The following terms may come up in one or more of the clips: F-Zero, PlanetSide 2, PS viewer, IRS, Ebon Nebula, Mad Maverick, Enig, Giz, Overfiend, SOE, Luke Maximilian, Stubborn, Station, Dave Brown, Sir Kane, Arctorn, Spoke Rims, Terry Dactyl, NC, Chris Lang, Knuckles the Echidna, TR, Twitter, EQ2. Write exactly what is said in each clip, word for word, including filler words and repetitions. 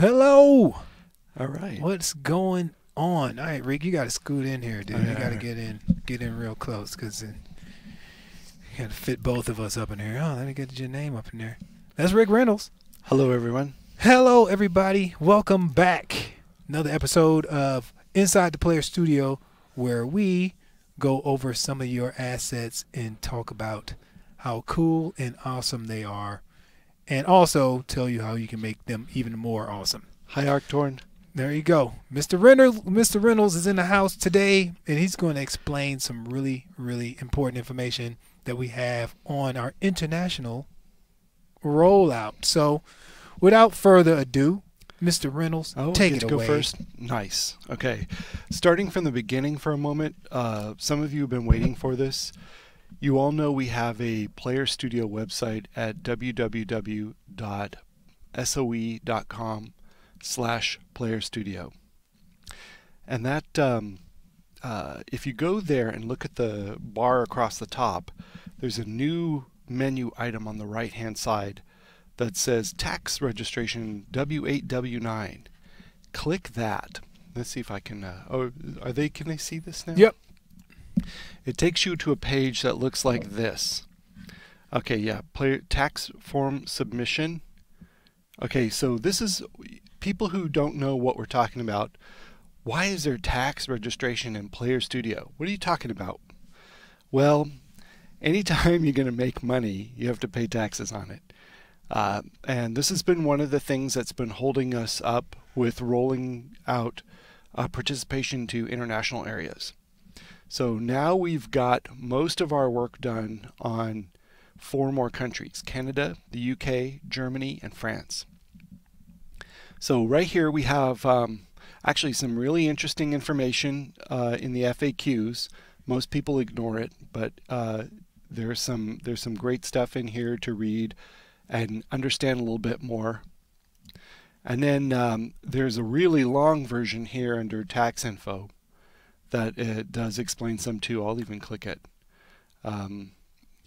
Hello. All right. What's going on? All right, Rick, you got to scoot in here, dude. All you right, got to right. get in, get in real close, because you got to fit both of us up in here. Oh, let me get your name up in there. That's Rick Reynolds. Hello, everyone. Hello, everybody. Welcome back. Another episode of Inside the Player Studio, where we go over some of your assets and talk about how cool and awesome they are, and also tell you how you can make them even more awesome. Hi, Arctorn. There you go. Mister Reynolds, Mister Reynolds is in the house today, and he's going to explain some really, really important information that we have on our international rollout. So, without further ado, Mister Reynolds, oh, take it to away. Go first. Nice. Okay. Starting from the beginning for a moment, uh, some of you have been waiting for this. You all know we have a Player Studio website at w w w dot S O E dot com slash player studio. And that, um, uh, if you go there and look at the bar across the top, there's a new menu item on the right-hand side that says tax registration W eight W nine. Click that. Let's see if I can. Uh, oh, are they? Can they see this now? Yep. It takes you to a page that looks like this. Okay, yeah. Player tax form submission. Okay, so this is people who don't know what we're talking about. Why is there tax registration in Player Studio? What are you talking about? Well, anytime you're going to make money, you have to pay taxes on it. Uh, and this has been one of the things that's been holding us up with rolling out uh, participation to international areas. So now we've got most of our work done on four more countries: Canada, the U K, Germany, and France. So right here we have um, actually some really interesting information uh, in the F A Qs. Most people ignore it, but uh, there's some there's some great stuff in here to read and understand a little bit more. And then um, there's a really long version here under tax info that it does explain some too. I'll even click it. Um,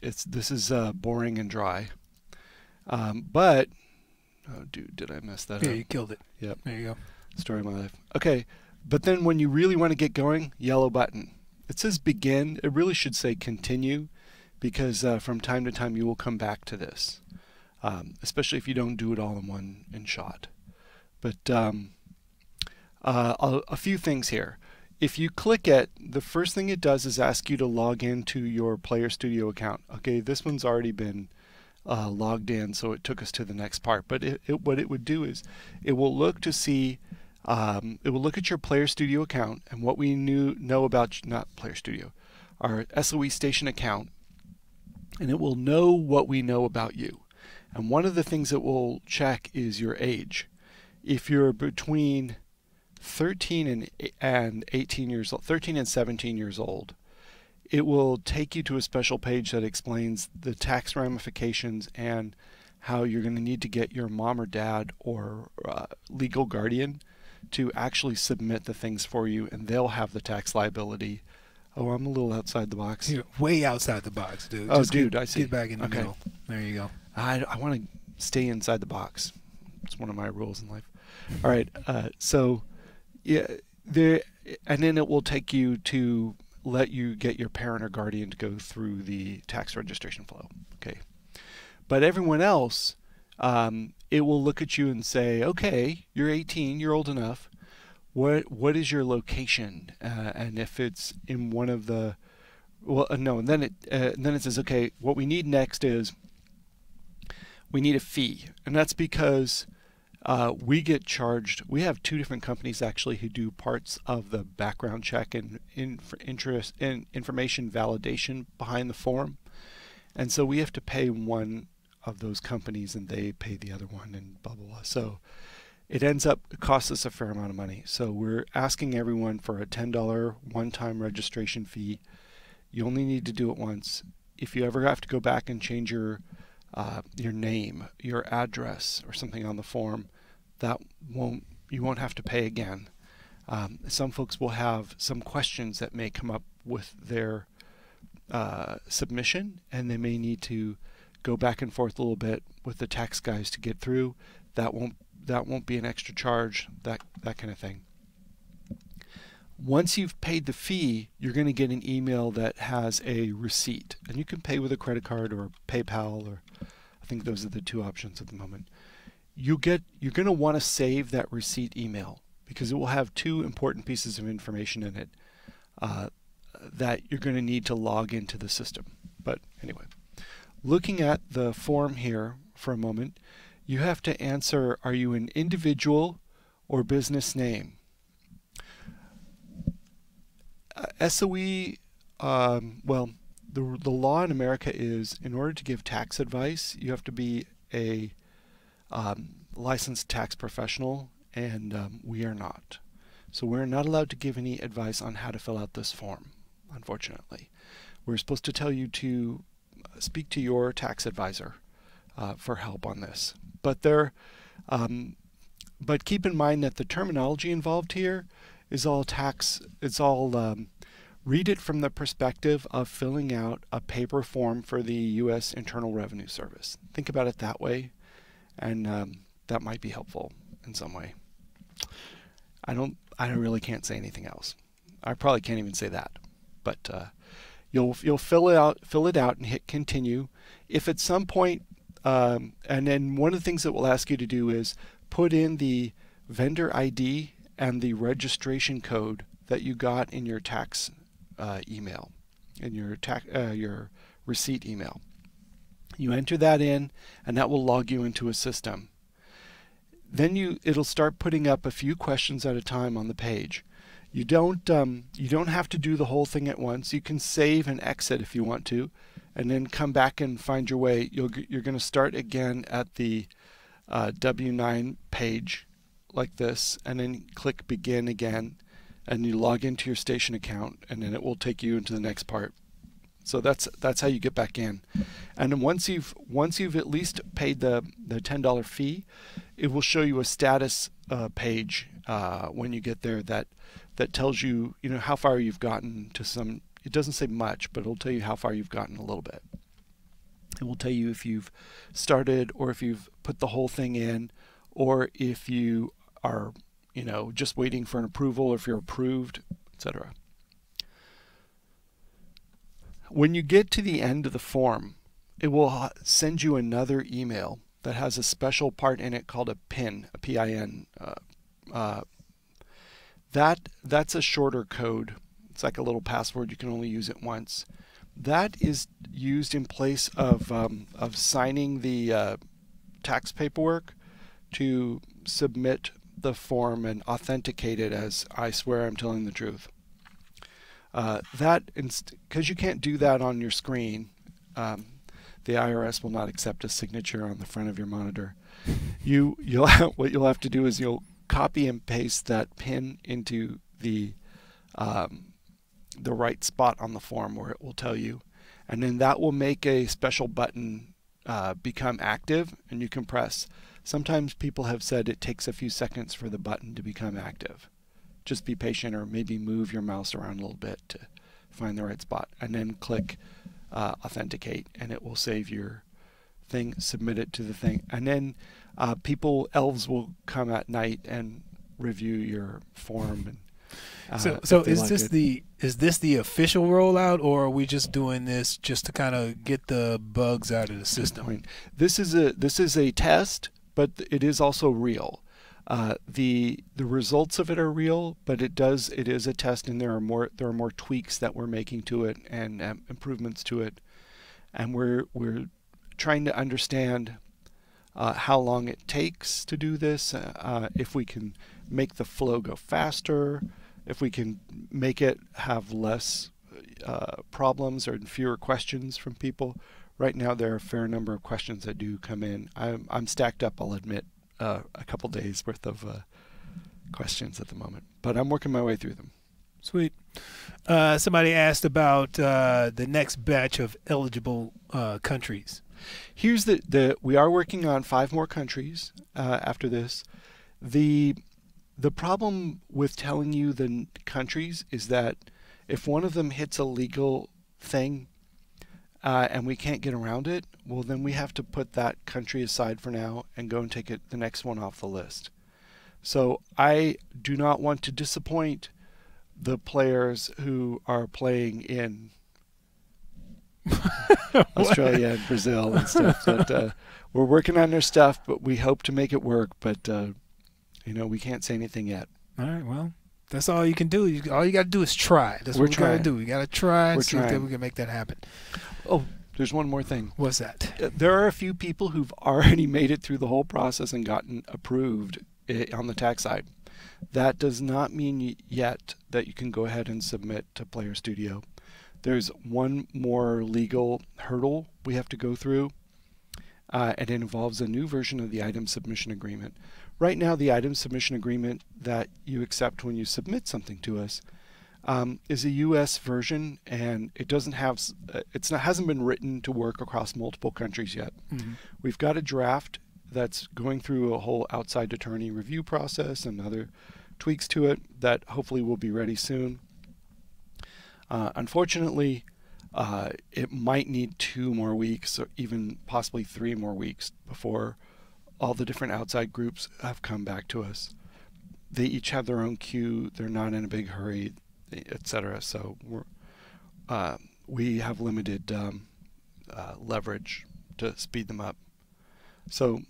it's this is uh, boring and dry, um, but oh dude, did I mess that yeah, up? Yeah, you killed it. Yep. There you go. Story of my life. Okay, but then when you really want to get going, yellow button. It says begin. It really should say continue, because uh, from time to time you will come back to this. Um, especially if you don't do it all in one in shot. But um, uh, a, a few things here. If you click it, the first thing it does is ask you to log into your Player Studio account. Okay, this one's already been uh, logged in, so it took us to the next part. But it, it, what it would do is it will look to see, um, it will look at your Player Studio account and what we knew know about, not Player Studio, our S O E Station account, and it will know what we know about you. And one of the things it will check is your age. If you're between thirteen and eighteen years old, thirteen and seventeen years old, it will take you to a special page that explains the tax ramifications and how you're going to need to get your mom or dad or uh, legal guardian to actually submit the things for you, and they'll have the tax liability. Oh, I'm a little outside the box. You're way outside the box, dude. Oh, Just dude, get, I see. Get back in the okay. middle. There you go. I, I want to stay inside the box. It's one of my rules in life. All right. Uh, so, yeah, there, and then it will take you to let you get your parent or guardian to go through the tax registration flow. Okay. But everyone else, um, it will look at you and say, okay, you're eighteen, you're old enough. What What is your location? Uh, and if it's in one of the, well, uh, no, and then it uh, and then it says, okay, what we need next is, we need a fee, and that's because uh, we get charged. We have two different companies actually who do parts of the background check and inf interest and information validation behind the form, and so we have to pay one of those companies, and they pay the other one, and blah blah blah. So it ends up it costs us a fair amount of money. So we're asking everyone for a ten dollar one-time registration fee. You only need to do it once. If you ever have to go back and change your Uh, your name, your address, or something on the form, that won't you won't have to pay again. Um, some folks will have some questions that may come up with their uh, submission, and they may need to go back and forth a little bit with the tax guys to get through. That won't that won't be an extra charge, that, that kind of thing. Once you've paid the fee, you're going to get an email that has a receipt. And you can pay with a credit card or PayPal, or I think those are the two options at the moment. You get, you're going to want to save that receipt email because it will have two important pieces of information in it uh, that you're going to need to log into the system. But anyway, looking at the form here for a moment, you have to answer, are you an individual or business name? Uh, S O E, um, well, the, the law in America is in order to give tax advice, you have to be a um, licensed tax professional, and um, we are not. So we're not allowed to give any advice on how to fill out this form, unfortunately. We're supposed to tell you to speak to your tax advisor uh, for help on this. But there, um, but keep in mind that the terminology involved here is all tax, it's all, um, read it from the perspective of filling out a paper form for the U S Internal Revenue Service. Think about it that way, and um, that might be helpful in some way. I don't, I really can't say anything else. I probably can't even say that, but uh, you'll, you'll fill it out, fill it out and hit continue. If at some point, um, and then one of the things that we'll ask you to do is put in the vendor I D and the registration code that you got in your tax uh, email, in your tax uh, your receipt email. You enter that in, and that will log you into a system. Then you it'll start putting up a few questions at a time on the page. You don't um, you don't have to do the whole thing at once. You can save and exit if you want to, and then come back and find your way. You'll, you're going to start again at the uh, W nine page, like this, and then click begin again, and you log into your Station account, and then it will take you into the next part. So that's that's how you get back in. And then once you've once you've at least paid the the ten dollar fee, it will show you a status uh, page uh, when you get there that that tells you you know how far you've gotten to some. It doesn't say much, but it'll tell you how far you've gotten a little bit. It will tell you if you've started, or if you've put the whole thing in, or if you are, you know, just waiting for an approval, or if you're approved, et cetera. When you get to the end of the form, it will send you another email that has a special part in it called a PIN, a P I N. Uh, uh, that, that's a shorter code. It's like a little password. You can only use it once. That is used in place of, um, of signing the uh, tax paperwork to submit the form and authenticate it as I swear I'm telling the truth. Uh, that, because you can't do that on your screen, um, the I R S will not accept a signature on the front of your monitor. You, you'll what you'll have to do is you'll copy and paste that PIN into the um, the right spot on the form where it will tell you, and then that will make a special button uh, become active, and you can press. Sometimes people have said it takes a few seconds for the button to become active. Just be patient, or maybe move your mouse around a little bit to find the right spot, and then click uh, authenticate, and it will save your thing, submit it to the thing, and then uh, people, elves will come at night and review your form. And, uh, so so is like this it. the is this the official rollout, or are we just doing this just to kind of get the bugs out of the system? This is a this is a test. But it is also real. Uh, the the results of it are real, but it does it is a test, and there are more there are more tweaks that we're making to it, and um, improvements to it, and we're we're trying to understand uh, how long it takes to do this. Uh, if we can make the flow go faster, if we can make it have less uh, problems or fewer questions from people. Right now, there are a fair number of questions that do come in. I'm, I'm stacked up, I'll admit, uh, a couple days worth of uh, questions at the moment. But I'm working my way through them. Sweet. Uh, somebody asked about uh, the next batch of eligible uh, countries. Here's the, the, we are working on five more countries uh, after this. The, the problem with telling you the countries is that if one of them hits a legal thing, Uh, and we can't get around it, Well, then we have to put that country aside for now and go and take it, the next one off the list. So I do not want to disappoint the players who are playing in Australia and Brazil and stuff. But, uh, we're working on their stuff, but we hope to make it work. But, uh, you know, we can't say anything yet. All right, well, that's all you can do. You, all you got to do is try. That's we're what we got to do. We got to try and we're see trying. if we can make that happen. Oh, there's one more thing. What's that? There are a few people who've already made it through the whole process and gotten approved on the tax side. That does not mean yet that you can go ahead and submit to Player Studio. There's one more legal hurdle we have to go through, uh, and it involves a new version of the item submission agreement. Right now, the item submission agreement that you accept when you submit something to us um, is a U S version, and it doesn't have it's not hasn't been written to work across multiple countries yet. Mm-hmm. We've got a draft that's going through a whole outside attorney review process and other tweaks to it that hopefully will be ready soon. Uh, unfortunately, uh, it might need two more weeks or even possibly three more weeks before all the different outside groups have come back to us. They each have their own queue. They're not in a big hurry, et cetera. So we're, uh, we have limited um, uh, leverage to speed them up. So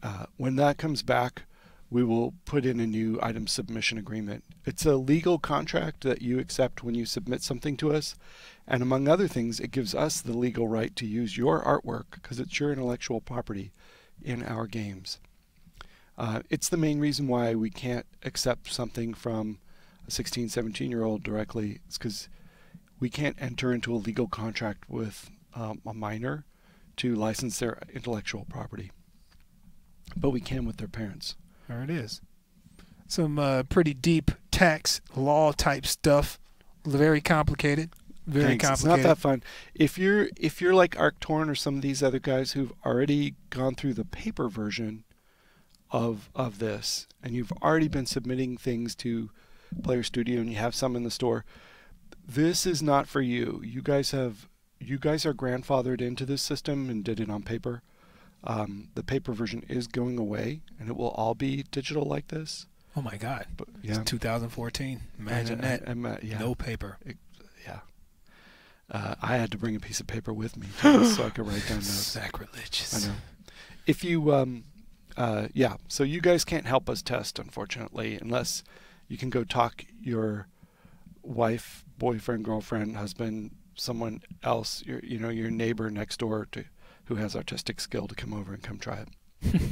Uh, when that comes back, we will put in a new item submission agreement. It's a legal contract that you accept when you submit something to us. And among other things, it gives us the legal right to use your artwork because it's your intellectual property in our games. Uh, it's the main reason why we can't accept something from a sixteen, seventeen-year-old directly. It's because we can't enter into a legal contract with um, a minor to license their intellectual property. But we can with their parents. There it is. Some uh, pretty deep tax law type stuff. Very complicated. Very Thanks. complicated. It's not that fun. If you're if you're like Arctorn or some of these other guys who've already gone through the paper version of of this, and you've already been submitting things to Player Studio, and you have some in the store, this is not for you. You guys have you guys are grandfathered into this system and did it on paper. Um, the paper version is going away, and it will all be digital like this. Oh my God! But, yeah. It's two thousand fourteen. Imagine I, that. I, I, uh, yeah. No paper. It, yeah. Uh, I had to bring a piece of paper with me too, so I could write down notes. Sacrilegious. I know. If you, um, uh, yeah. So you guys can't help us test, unfortunately, unless you can go talk your wife, boyfriend, girlfriend, husband, someone else, your, you know, your neighbor next door to. Who has artistic skill to come over and come try it.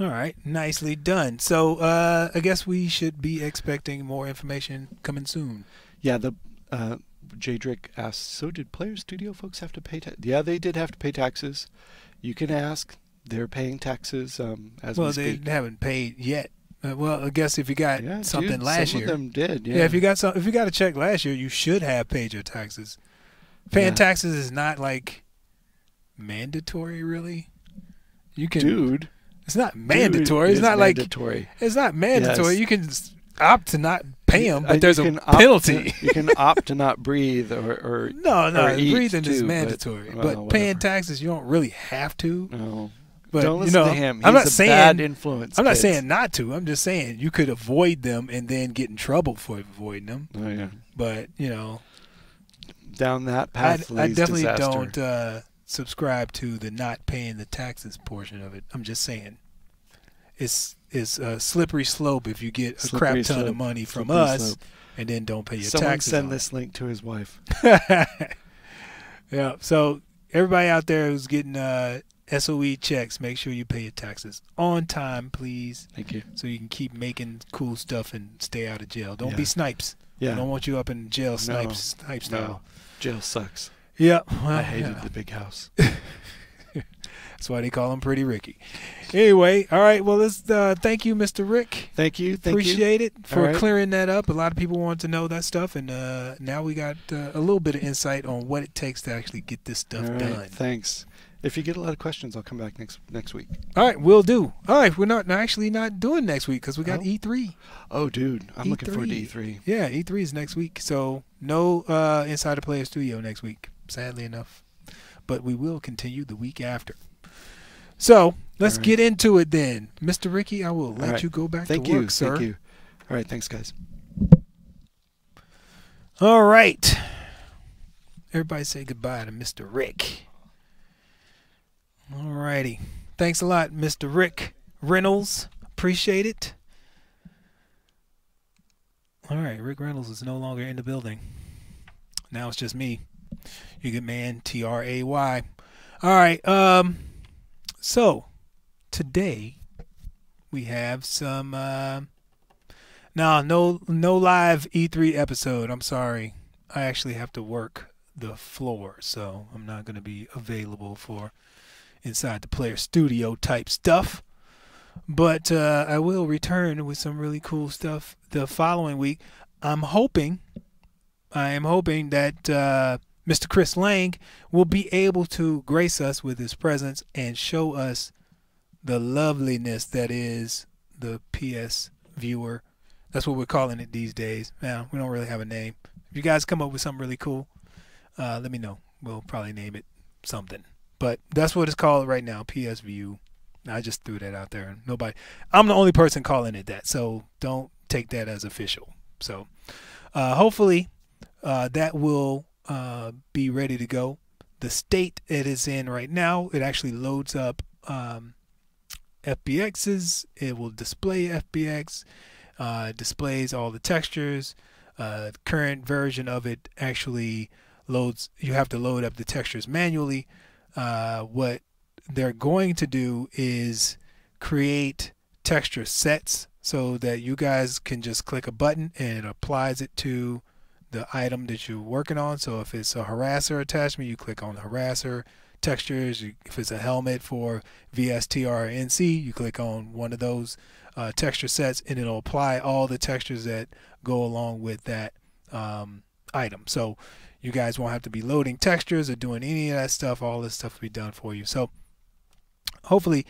All right, nicely done. So uh, I guess we should be expecting more information coming soon. Yeah, the uh, Jadrick asked, so did Player Studio folks have to pay taxes? Yeah, they did have to pay taxes. You can ask. They're paying taxes um, as well, we speak. Well, they haven't paid yet. Uh, well, I guess if you got yeah, something dude, last some year. Some of them did, yeah. yeah if, you got some, if you got a check last year, you should have paid your taxes. Paying yeah. taxes is not like... mandatory, really? You can, dude. It's not mandatory. It's not like mandatory. It's not mandatory. Yes. You can opt to not pay them, but I, there's a penalty. To, you can opt to not breathe or, or no, no. Or breathing too, is mandatory, but, well, but paying taxes, you don't really have to. No, but don't listen you know, to him. He's I'm not a saying bad influence. I'm not kids. saying not to. I'm just saying you could avoid them and then get in trouble for avoiding them. Oh yeah. But you know, down that path I, leads I definitely disaster. don't. Uh, subscribe to the not paying the taxes portion of it. I'm just saying it's it's a slippery slope if you get a slippery crap ton slope. of money from slippery us slope. and then don't pay your Someone taxes. Someone send this it. link to his wife. Yeah, so everybody out there who's getting uh, S O E checks, make sure you pay your taxes on time, please. Thank you. So you can keep making cool stuff and stay out of jail. Don't yeah. be snipes. Yeah. I don't want you up in jail snipes. No. Snipes no. Now. Jail sucks. Yeah, well, I hated yeah. the big house. That's why they call him Pretty Ricky. Anyway, all right. Well, let's uh, thank you, Mister Rick. Thank you. Thank Appreciate you. it for right. clearing that up. A lot of people want to know that stuff, and uh, now we got uh, a little bit of insight on what it takes to actually get this stuff right. done. Thanks. If you get a lot of questions, I'll come back next next week. All right, we'll do. All right, we're not actually not doing next week because we got oh. E three. Oh, dude, I'm E three. Looking forward to E three. Yeah, E three is next week, so no uh, Inside the Player Studio next week. Sadly enough. but we will continue the week after. So let's right. get into it then. Mister Ricky, I will let right. you go back thank to you. work, sir. Thank you. All right. Thanks, guys. All right. Everybody say goodbye to Mister Rick. All righty. Thanks a lot, Mister Rick Reynolds. Appreciate it. All right. Rick Reynolds is no longer in the building. Now it's just me. You get man, T R A Y. All right. Um, so today we have some... Uh, no, no, no live E three episode. I'm sorry. I actually have to work the floor, so I'm not going to be available for Inside the Player Studio type stuff. But uh, I will return with some really cool stuff the following week. I'm hoping, I am hoping that uh, Mister Chris Lang will be able to grace us with his presence and show us the loveliness that is the P S viewer. That's what we're calling it these days. Now, we don't really have a name. If you guys come up with something really cool, uh, let me know. We'll probably name it something. But that's what it's called right now, P S View. I just threw that out there. Nobody, I'm the only person calling it that, so don't take that as official. So uh, hopefully uh, that will uh, be ready to go. The state it is in right now, it actually loads up um, F B Xs. It will display F B X, uh, displays all the textures. Uh, the current version of it actually loads, you have to load up the textures manually. Uh, what they're going to do is create texture sets so that you guys can just click a button and it applies it to the item that you're working on. So if it's a harasser attachment, you click on the harasser textures. If it's a helmet for V S T R or N C, you click on one of those uh, texture sets and it'll apply all the textures that go along with that um, item. So you guys won't have to be loading textures or doing any of that stuff. All this stuff will be done for you. So hopefully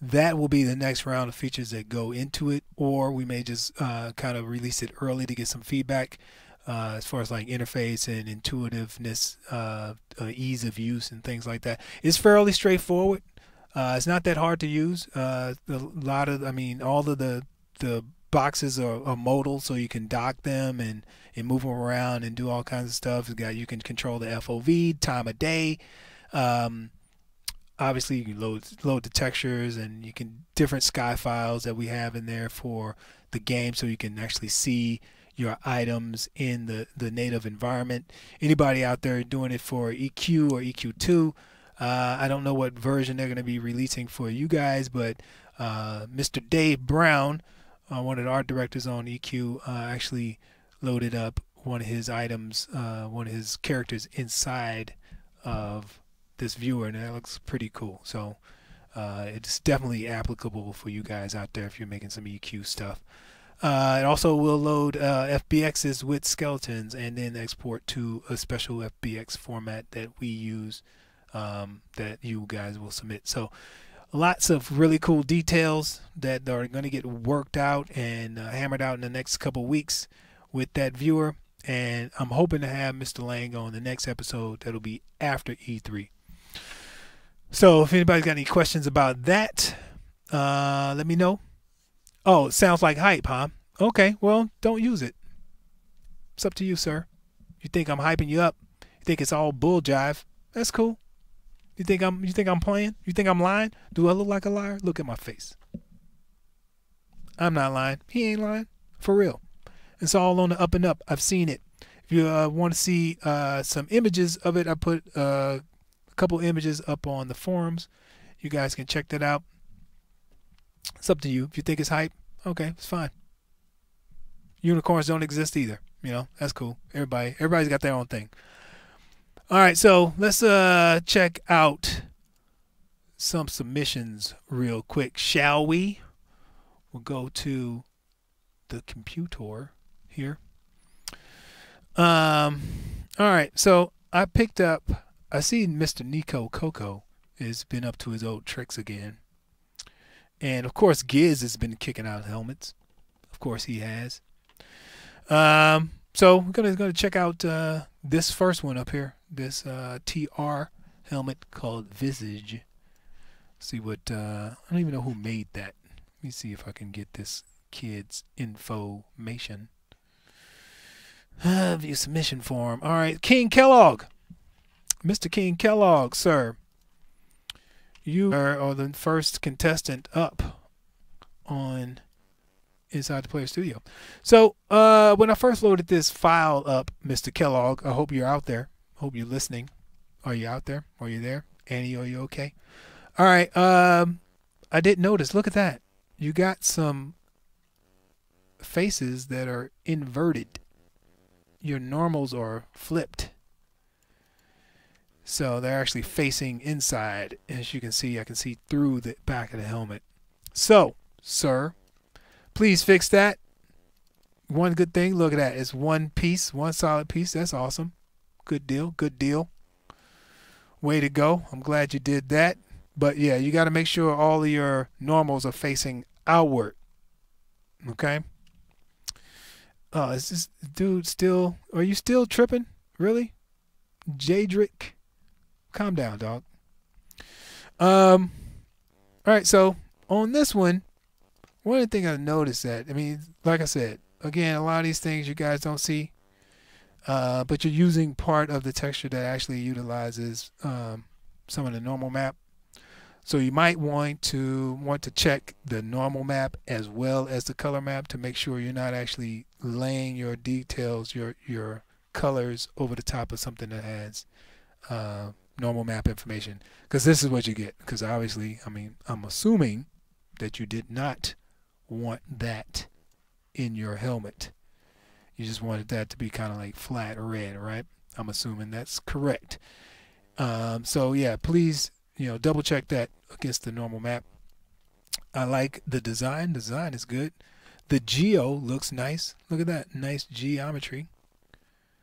that will be the next round of features that go into it, or we may just uh, kind of release it early to get some feedback uh, as far as like interface and intuitiveness, uh, uh, ease of use and things like that. It's fairly straightforward. Uh, it's not that hard to use. Uh, a lot of, I mean, all of the, the boxes are, are modal, so you can dock them and, and move them around and do all kinds of stuff. You got, you can control the F O V, time of day. Um, obviously, you can load, load the textures, and you can different sky files that we have in there for the game, so you can actually see your items in the, the native environment. Anybody out there doing it for E Q or E Q two, uh, I don't know what version they're going to be releasing for you guys, but uh, Mister Dave Brown, Uh, one of the art directors on E Q, uh, actually loaded up one of his items, uh, one of his characters inside of this viewer, and that looks pretty cool. So uh, it's definitely applicable for you guys out there if you're making some E Q stuff. Uh, it also will load uh, F B Xs with skeletons and then export to a special F B X format that we use, um, that you guys will submit. So lots of really cool details that are going to get worked out and uh, hammered out in the next couple weeks with that viewer. And I'm hoping to have Mister Lang on the next episode. That'll be after E three. So if anybody's got any questions about that, uh, let me know. Oh, it sounds like hype, huh? Okay, well, don't use it. It's up to you, sir. You think I'm hyping you up? You think it's all bull jive? That's cool. You think I'm you think I'm playing? You think I'm lying? Do I look like a liar? Look at my face. I'm not lying. He ain't lying. For real. It's all on the up and up. I've seen it. If you uh, want to see uh, some images of it, I put uh, a couple images up on the forums. You guys can check that out. It's up to you. If you think it's hype, okay, it's fine. Unicorns don't exist either. You know, that's cool. Everybody, everybody's got their own thing. All right, so let's uh, check out some submissions real quick, shall we? We'll go to the computer here. Um, all right, so I picked up, I see Mister Nico Coco has been up to his old tricks again. And, of course, Giz has been kicking out helmets. Of course he has. Um, so we're going to check out uh, this first one up here. This uh, T R helmet called Visage. See what, uh, I don't even know who made that. Let me see if I can get this kid's information. Uh, view submission form. All right, King Kellogg. Mister King Kellogg, sir. You are the first contestant up on Inside the Player Studio. So uh, when I first loaded this file up, Mister Kellogg, I hope you're out there. Hope you're listening. Are you out there? Are you there? Annie, are you okay? All right. Um, I didn't notice. Look at that. You got some faces that are inverted. Your normals are flipped. So they're actually facing inside. As you can see, I can see through the back of the helmet. So, sir, please fix that. One good thing, look at that. It's one piece, one solid piece. That's awesome. Good deal, good deal. Way to go. I'm glad you did that. But, yeah, you got to make sure all of your normals are facing outward. Okay? Oh, is this dude still... Are you still tripping? Really? Jadrick? Calm down, dog. Um, all right, so on this one, one thing I noticed that, I mean, like I said, again, a lot of these things you guys don't see, uh, but you're using part of the texture that actually utilizes um, some of the normal map. So you might want to want to check the normal map as well as the color map to make sure you're not actually laying your details, your your colors over the top of something that has uh, normal map information, because this is what you get. Because obviously, I mean, I'm assuming that you did not want that in your helmet. You just wanted that to be kind of like flat red, right? I'm assuming that's correct. Um, so yeah, please, you know, double check that against the normal map. I like the design. Design is good. The geo looks nice. Look at that nice geometry.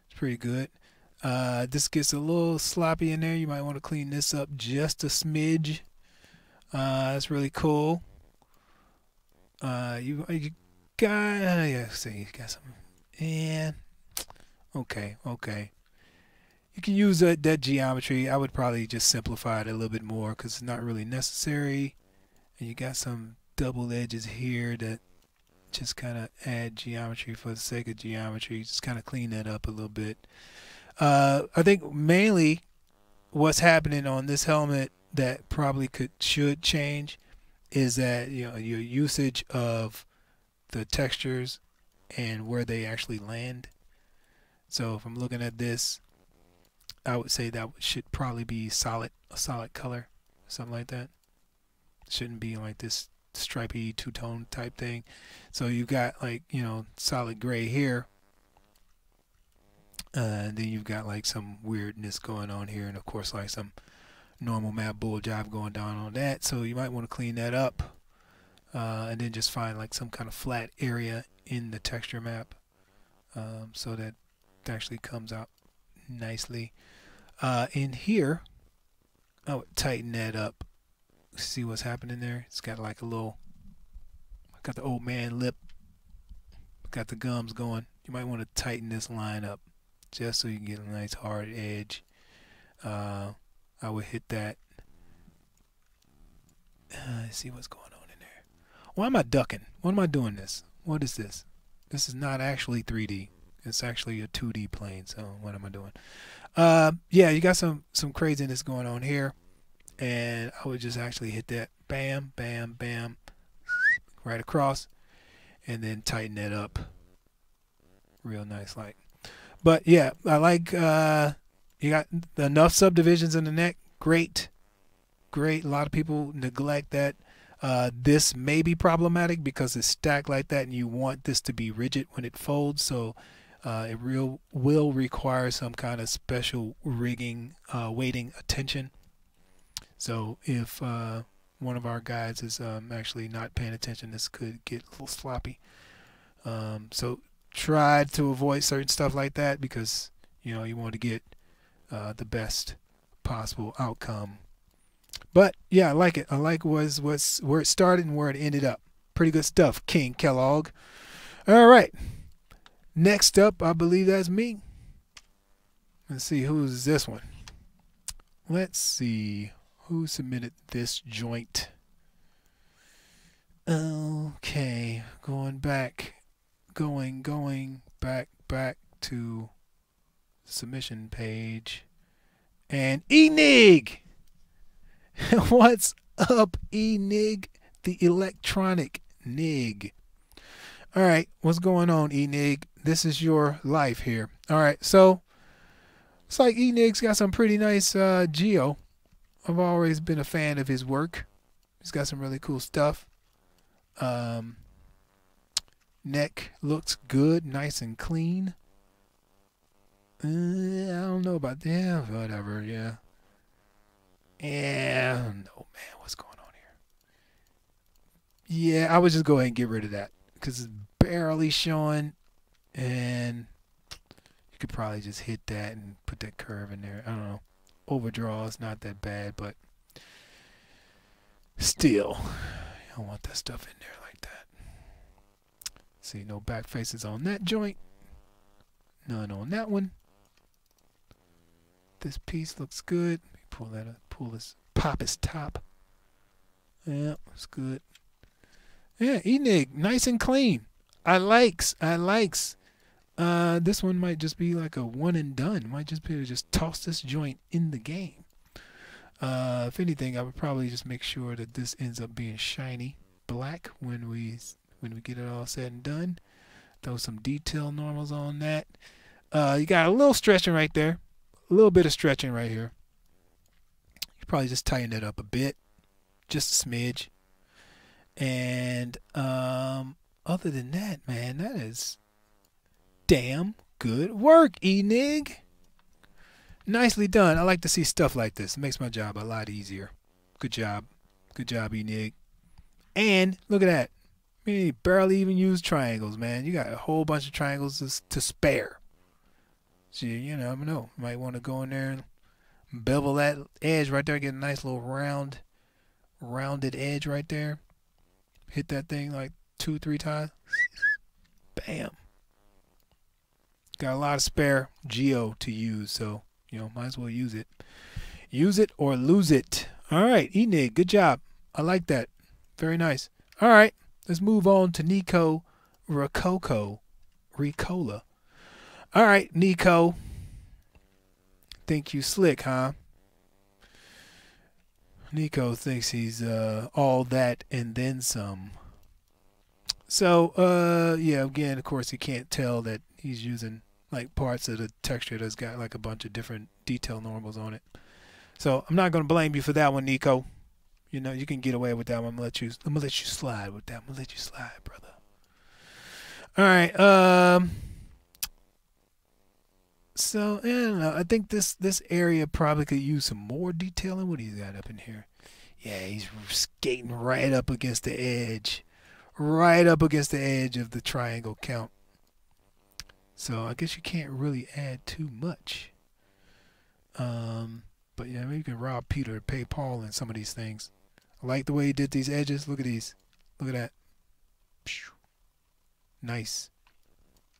It's pretty good. Uh, this gets a little sloppy in there. You might want to clean this up just a smidge. Uh, that's really cool. Uh, you, you got, uh, yeah, see, you got some, and okay, okay. You can use that, that geometry. I would probably just simplify it a little bit more because it's not really necessary. And you got some double edges here that just kind of add geometry for the sake of geometry. Just kind of clean that up a little bit. Uh, I think mainly what's happening on this helmet that probably could should change is that, you know, your usage of the textures and where they actually land. So if I'm looking at this, I would say that should probably be solid, a solid color, something like that. Shouldn't be like this stripy two-tone type thing. So you've got like, you know, solid gray here. Uh, and then you've got like some weirdness going on here. And of course, like some normal map bull job going down on that. So you might want to clean that up. Uh, and then just find like some kind of flat area in the texture map. Um, so that it actually comes out nicely. Uh, in here, I would tighten that up. See what's happening there. It's got like a little, got the old man lip, got the gums going. You might want to tighten this line up just so you can get a nice hard edge. Uh, I would hit that. Uh, see what's going on in there. Why am I ducking? What am I doing this? What is this? This is not actually three D. It's actually a two D plane, so what am I doing? Uh, yeah, you got some some craziness going on here, and I would just actually hit that bam, bam, bam, right across, and then tighten that up real nice like. But yeah, I like uh, you got enough subdivisions in the neck. Great, great. A lot of people neglect that. Uh, this may be problematic because it's stacked like that, and you want this to be rigid when it folds, so Uh, it real, will require some kind of special rigging, uh, weighting attention. So if uh, one of our guys is um, actually not paying attention, this could get a little sloppy. Um, so try to avoid certain stuff like that because, you know, you want to get uh, the best possible outcome. But, yeah, I like it. I like was, was where it started and where it ended up. Pretty good stuff, King Kellogg. All right. Next up, I believe that's me. Let's see, who's this one? Let's see who submitted this joint. Okay, going back, going, going back, back to submission page. And Enig! What's up, Enig? The electronic Nig. All right, what's going on, Enig? This is your life here. All right, so it's like Enig's got some pretty nice uh, geo. I've always been a fan of his work. He's got some really cool stuff. Um, neck looks good, nice and clean. Uh, I don't know about that. Yeah, whatever, yeah. Yeah, I don't know, man. What's going on here? Yeah, I would just go ahead and get rid of that because it's barely showing, and you could probably just hit that and put that curve in there. I don't know. Overdraw is not that bad, but still, you don't want that stuff in there like that. See, no back faces on that joint. None on that one. This piece looks good. Let me pull that up. Pull this. Pop his top. Yeah, it's good. Yeah, Enig, nice and clean. I likes. I likes. Uh, this one might just be like a one and done. Might just be to just toss this joint in the game. Uh, if anything, I would probably just make sure that this ends up being shiny black when we when we get it all said and done. Throw some detail normals on that. Uh, you got a little stretching right there. A little bit of stretching right here. You probably just tighten it up a bit. Just a smidge. And um, other than that, man, that is damn good work, Enig. Nicely done. I like to see stuff like this. It makes my job a lot easier. Good job. Good job, Enig. And look at that. You barely even use triangles, man. You got a whole bunch of triangles to, to spare. So, you know, I don't know. You might want to go in there and bevel that edge right there. Get a nice little round, rounded edge right there. Hit that thing like two, three times. Bam. Got a lot of spare geo to use, so, you know, might as well use it. Use it or lose it. All right, Enig, good job. I like that. Very nice. All right. Let's move on to Nico Rococo Ricola. All right, Nico. Think you slick, huh? Nico thinks he's uh, all that and then some. So, uh, yeah, again, of course, you can't tell that he's using like parts of the texture that's got like a bunch of different detail normals on it. So I'm not going to blame you for that one, Nico. You know, you can get away with that one. I'm gonna let you I'm gonna let you slide with that. I'm gonna let you slide, brother. Alright, um so I don't know. I think this this area probably could use some more detailing. What do you got up in here? Yeah, he's skating right up against the edge. Right up against the edge of the triangle count. So I guess you can't really add too much. Um but yeah, maybe you can rob Peter to pay Paul in some of these things. I like the way he did these edges. Look at these. Look at that. Nice.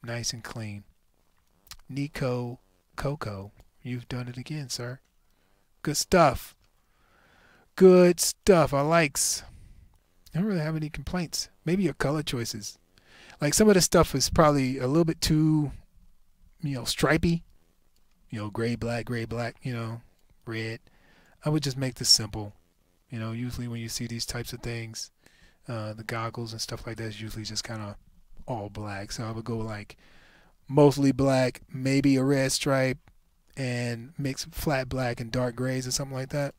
Nice and clean. Nico Coco, you've done it again, sir. Good stuff. Good stuff. I likes. I don't really have any complaints. Maybe your color choices. Like some of the stuff is probably a little bit too, you know, stripey. You know, gray, black, gray, black, you know, red. I would just make this simple. You know, usually when you see these types of things, uh, the goggles and stuff like that is usually just kind of all black. So I would go like mostly black, maybe a red stripe, and mix flat black and dark grays or something like that.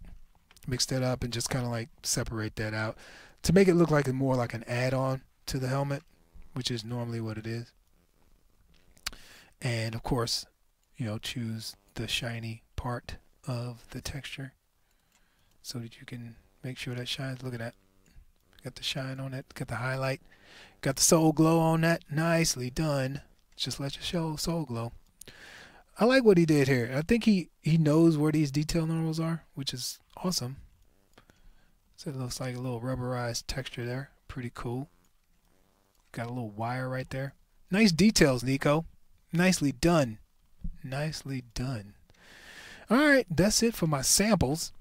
Mix that up and just kind of like separate that out to make it look like more like an add-on to the helmet, which is normally what it is. And of course, you know, choose the shiny part of the texture so that you can make sure that shines. Look at that. Got the shine on it. Got the highlight. Got the soul glow on that. Nicely done. Just let your show soul glow. I like what he did here. I think he, he knows where these detail normals are, which is awesome. So it looks like a little rubberized texture there. Pretty cool. Got a little wire right there. Nice details, Nico. Nicely done. Nicely done. All right, that's it for my samples.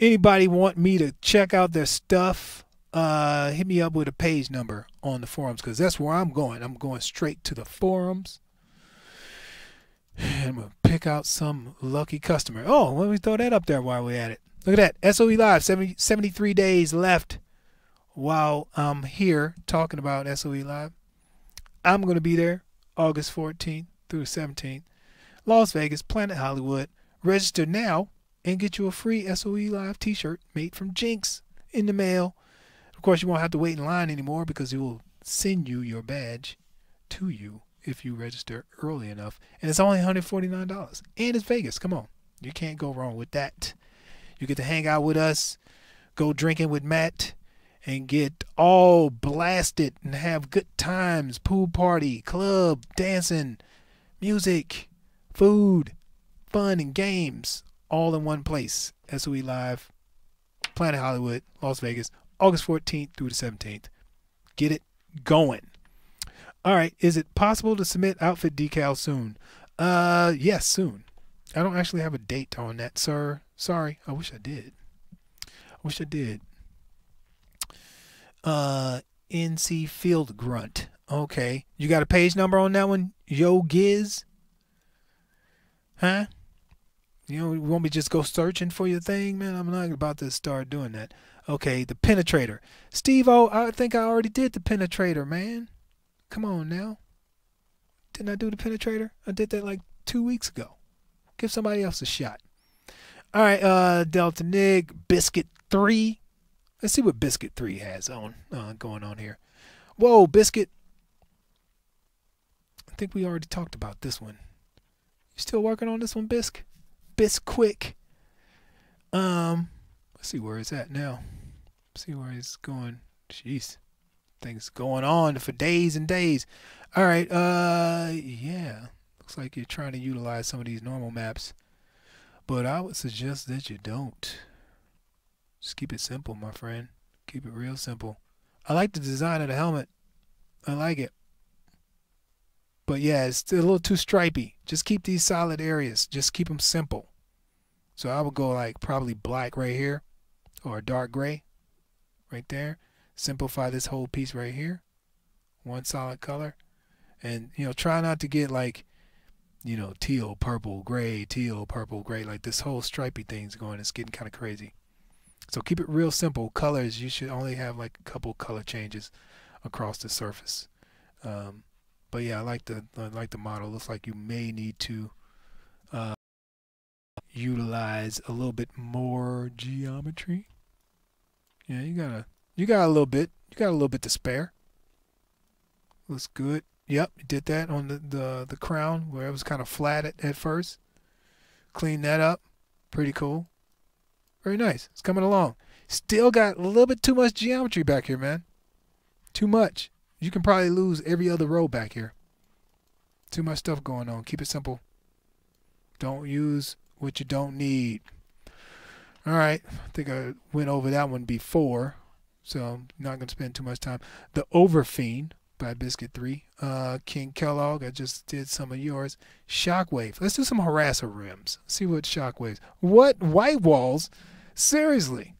Anybody want me to check out their stuff, uh, hit me up with a page number on the forums, because that's where I'm going. I'm going straight to the forums. And I'm going to pick out some lucky customer. Oh, let me throw that up there while we're at it. Look at that. S O E Live, seventy, seventy-three days left while I'm here talking about S O E Live. I'm going to be there August fourteenth through seventeenth. Las Vegas, Planet Hollywood. Register now and get you a free S O E Live t-shirt made from Jinx in the mail. Of course, you won't have to wait in line anymore because it will send you your badge to you if you register early enough. And it's only one hundred forty-nine dollars. And it's Vegas. Come on. You can't go wrong with that. You get to hang out with us, go drinking with Matt, and get all blasted and have good times. Pool party, club, dancing, music, food, fun, and games all in one place. S O E Live, Planet Hollywood, Las Vegas, August fourteenth through the seventeenth. Get it going. All right, is it possible to submit outfit decals soon? Uh, yes, soon. I don't actually have a date on that, sir. Sorry, I wish I did. I wish I did. Uh, N C Field Grunt. Okay, you got a page number on that one? Yo, Giz? Huh? You know, you want me to just go searching for your thing, man? I'm not about to start doing that. Okay, the Penetrator. Steve-O, I think I already did the Penetrator, man. Come on now. Didn't I do the Penetrator? I did that like two weeks ago. Give somebody else a shot. All right, uh, Delta Nick, Biscuit three. Let's see what Biscuit three has on uh, going on here. Whoa, Biscuit. I think we already talked about this one. You still working on this one, Bisc? Bisquick. Um, let's see where it's at now. Let's see where it's going. Jeez. Things going on for days and days. All right, uh, yeah. Looks like you're trying to utilize some of these normal maps, but I would suggest that you don't. Just keep it simple, my friend. Keep it real simple. I like the design of the helmet. I like it. But yeah, it's still a little too stripey. Just keep these solid areas. Just keep them simple. So I would go like probably black right here, or dark gray right there. Simplify this whole piece right here, one solid color, and you know, try not to get like, you know, teal, purple, gray, teal, purple, gray, like this whole stripey thing's going. It's getting kind of crazy. So keep it real simple. Colors, you should only have like a couple color changes across the surface. Um, but yeah, I like the I like the model. Looks like you may need to uh, utilize a little bit more geometry. Yeah, you gotta. You got a little bit. You got a little bit to spare. Looks good. Yep, you did that on the, the, the crown where it was kind of flat at, at first. Clean that up. Pretty cool. Very nice. It's coming along. Still got a little bit too much geometry back here, man. Too much. You can probably lose every other row back here. Too much stuff going on. Keep it simple. Don't use what you don't need. All right. I think I went over that one before. So I'm not going to spend too much time. The Overfiend by Biscuit three. Uh, King Kellogg, I just did some of yours. Shockwave. Let's do some Harasser rims. Let's see what Shockwaves. What? White walls? Seriously.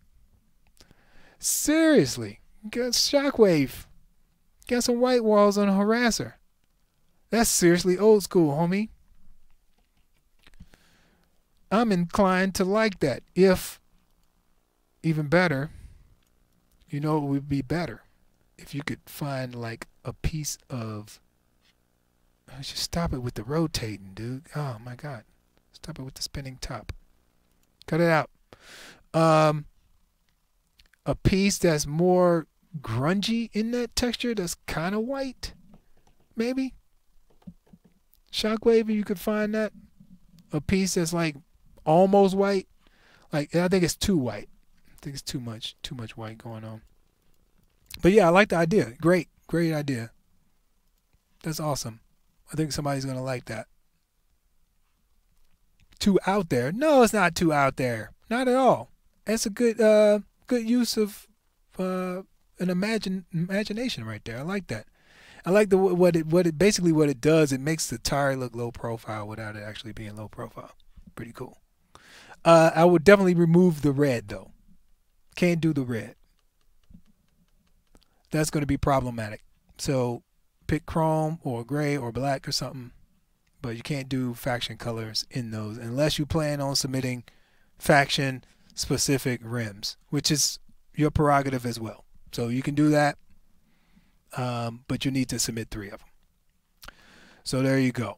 Seriously. Got Shockwave. Got some white walls on a Harasser. That's seriously old school, homie. I'm inclined to like that. If, even better... You know, it would be better if you could find like a piece of. Just stop it with the rotating, dude. Oh my God, stop it with the spinning top. Cut it out. Um, a piece that's more grungy in that texture, that's kind of white, maybe. Shockwave, if you could find that, a piece that's like almost white. Like I think it's too white. I think it's too much, too much white going on. But yeah, I like the idea. Great, great idea. That's awesome. I think somebody's going to like that. Too out there. No, it's not too out there. Not at all. That's a good uh, good use of uh, an imagine, imagination right there. I like that. I like the what it, what it, basically what it does, it makes the tire look low profile without it actually being low profile. Pretty cool. Uh, I would definitely remove the red, though. Can't do the red. That's going to be problematic. So pick chrome or gray or black or something. But you can't do faction colors in those unless you plan on submitting faction-specific rims, which is your prerogative as well. So you can do that, um, but you need to submit three of them. So there you go.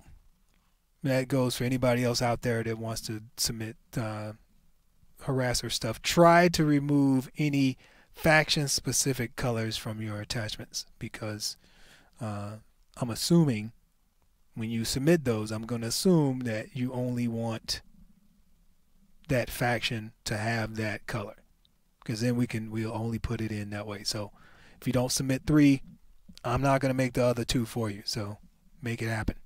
That goes for anybody else out there that wants to submit uh, harasser stuff. Try to remove any faction-specific colors from your attachments because uh, I'm assuming when you submit those, I'm going to assume that you only want that faction to have that color, because then we can we'll only put it in that way. So if you don't submit three, I'm not going to make the other two for you. So make it happen.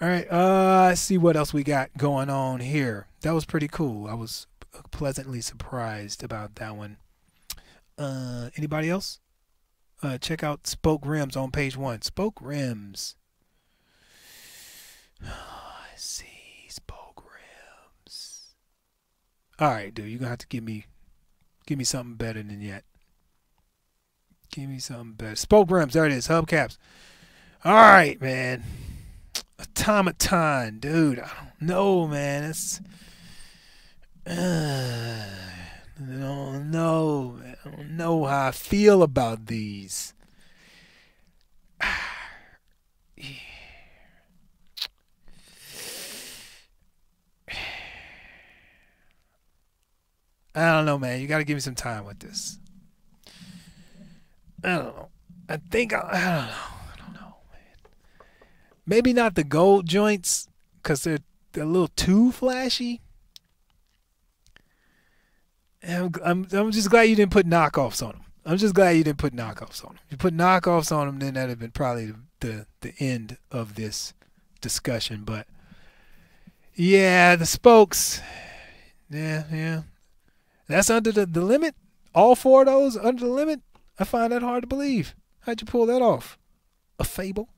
All right, uh, let's see what else we got going on here. That was pretty cool. I was pleasantly surprised about that one. Uh, anybody else? Uh, check out Spoke Rims on page one. Spoke Rims. Oh, I see. Spoke Rims. All right, dude, you're gonna have to give me, give me something better than that. Give me something better. Spoke Rims. There it is. Hubcaps. All right, man. Automaton, dude. I don't know, man. It's. Uh, I don't know. Man. I don't know how I feel about these. I don't know, man. You got to give me some time with this. I don't know. I think I, I don't know. I don't know, man. Maybe not the gold joints because they're, they're a little too flashy. And I'm, I'm I'm just glad you didn't put knockoffs on them. I'm just glad you didn't put knockoffs on them. If you put knockoffs on them, then that'd have been probably the, the the end of this discussion. But yeah, the spokes. Yeah, yeah. That's under the, the limit? All four of those under the limit? I find that hard to believe. How'd you pull that off? A fable?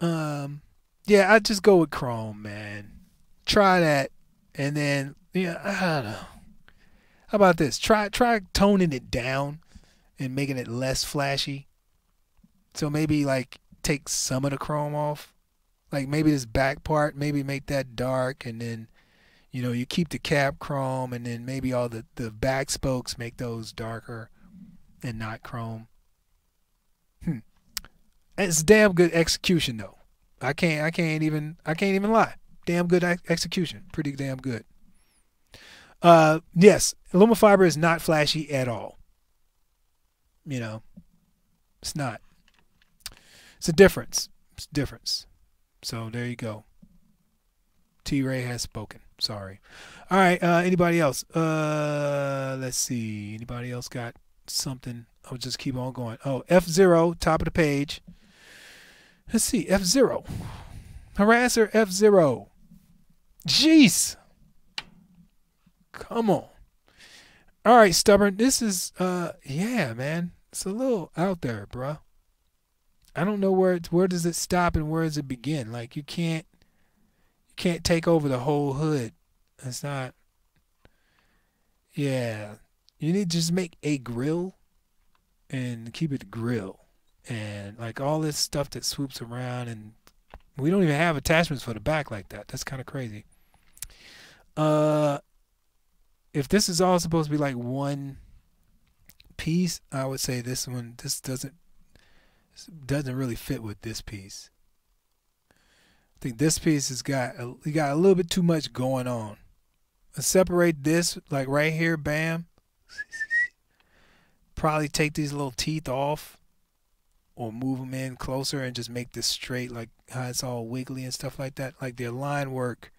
Um, yeah, I'd just go with Chrome, man. Try that. And then, yeah, I don't know. How about this? Try, try toning it down and making it less flashy. So maybe, like, take some of the Chrome off. Like, maybe this back part, maybe make that dark and then... You know, you keep the cap chrome and then maybe all the, the back spokes, make those darker and not chrome. Hmm. It's damn good execution though. I can't I can't even I can't even lie. Damn good execution. Pretty damn good. Uh yes, Luma Fiber is not flashy at all. You know. It's not. It's a difference. It's a difference. So there you go. T-Ray has spoken. Sorry. All right. Uh, anybody else? Uh, let's see. Anybody else got something? I'll just keep on going. Oh, F-Zero, top of the page. Let's see. F-Zero. Harasser F-Zero. Jeez. Come on. All right, Stubborn. This is, uh, yeah, man. It's a little out there, bruh. I don't know where, it, where does it stop and where does it begin? Like, you can't. Can't take over the whole hood. That's not. Yeah, you need to just make a grill and keep it grill, and like all this stuff that swoops around, and we don't even have attachments for the back like that. That's kind of crazy. Uh, if this is all supposed to be like one piece, I would say this one this doesn't doesn't really fit with this piece. I think this piece has got a, you got a little bit too much going on. I separate this like right here, bam. Probably take these little teeth off, or move them in closer and just make this straight, like how it's all wiggly and stuff like that. Like their line work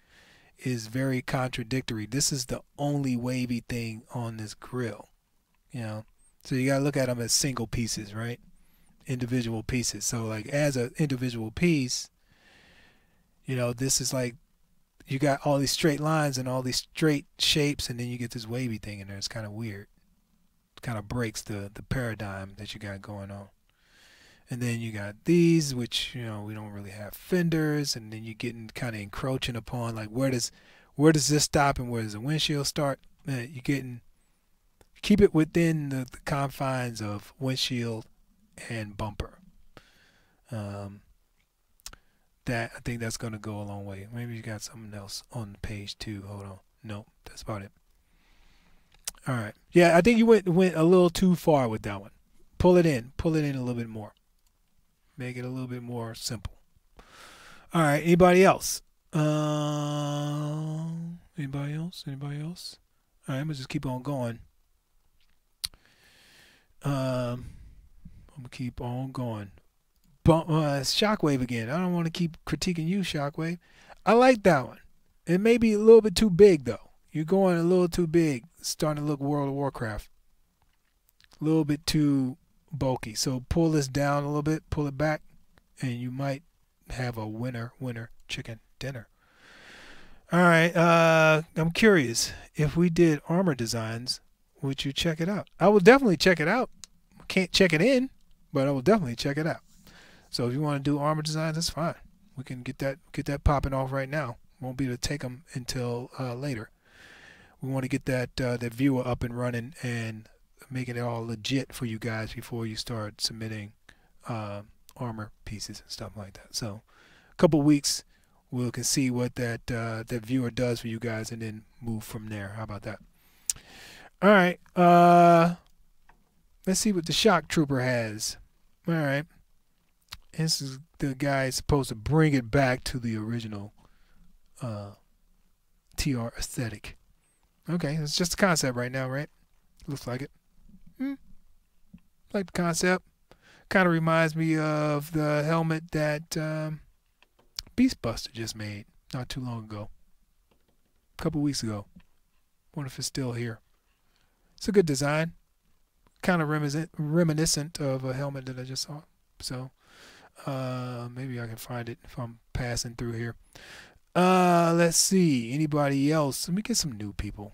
is very contradictory. This is the only wavy thing on this grill, you know. So you gotta look at them as single pieces, right? Individual pieces. So like as an individual piece. You know, this is like you got all these straight lines and all these straight shapes, and then you get this wavy thing in there. It's kind of weird. It kind of breaks the, the paradigm that you got going on. And then you got these, which, you know, we don't really have fenders. And then you're getting kind of encroaching upon, like, where does where does this stop and where does the windshield start? Man, you're getting, keep it within the, the confines of windshield and bumper. Um, that I think that's going to go a long way. Maybe you got something else on page two. Hold on. Nope, that's about it. All right. Yeah, I think you went went a little too far with that one. Pull it in. Pull it in a little bit more. Make it a little bit more simple. All right. Anybody else? Uh, anybody else? Anybody else? All right. I'm gonna just keep on going. Um, I'm gonna keep on going. Bump, uh, Shockwave again. I don't want to keep critiquing you, Shockwave. I like that one. It may be a little bit too big though. You're going a little too big. It's starting to look World of Warcraft. A little bit too bulky. So pull this down a little bit. Pull it back, and you might have a winner, winner chicken dinner. All right. Uh, I'm curious if we did armor designs. Would you check it out? I will definitely check it out. Can't check it in, but I will definitely check it out. So if you want to do armor designs, that's fine. We can get that get that popping off right now. Won't be able to take them until uh, later. We want to get that uh, that viewer up and running and making it all legit for you guys before you start submitting uh, armor pieces and stuff like that. So a couple weeks, we can see what that uh, that viewer does for you guys and then move from there. How about that? All right. Uh, let's see what the shock trooper has. All right. This is the guy supposed to bring it back to the original uh, T R aesthetic. Okay, it's just a concept right now, right? Looks like it. Hmm. Like the concept. Kind of reminds me of the helmet that um, Beastbuster just made not too long ago. A couple weeks ago. Wonder if it's still here. It's a good design. Kind of reminiscent, reminiscent of a helmet that I just saw. So uh, maybe I can find it if I'm passing through here. Uh, let's see. Anybody else? Let me get some new people.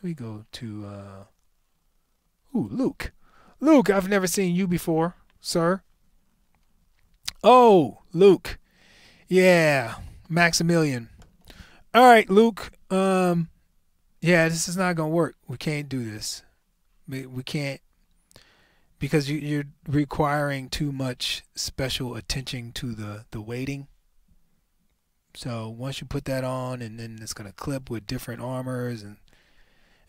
Let me go to, uh, ooh, Luke. Luke, I've never seen you before, sir. Oh, Luke. Yeah, Maximilian. All right, Luke. Um, yeah, this is not going to work. We can't do this. We, we can't, because you, you're requiring too much special attention to the, the weighting. So once you put that on, and then it's going to clip with different armors, and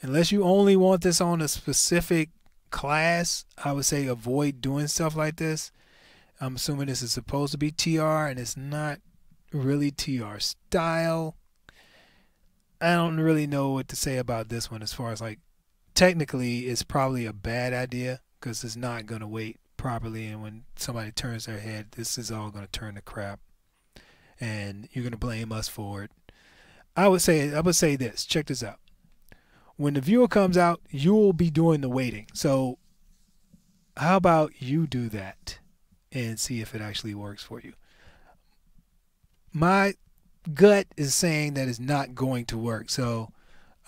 unless you only want this on a specific class, I would say avoid doing stuff like this. I'm assuming this is supposed to be T R, and it's not really T R style. I don't really know what to say about this one as far as, like, technically it's probably a bad idea because it's not going to weight properly, and when somebody turns their head, this is all going to turn to crap. And you're going to blame us for it. I would say I would say this. Check this out. When the viewer comes out, you'll be doing the weighting. So how about you do that and see if it actually works for you? My gut is saying that it's not going to work. So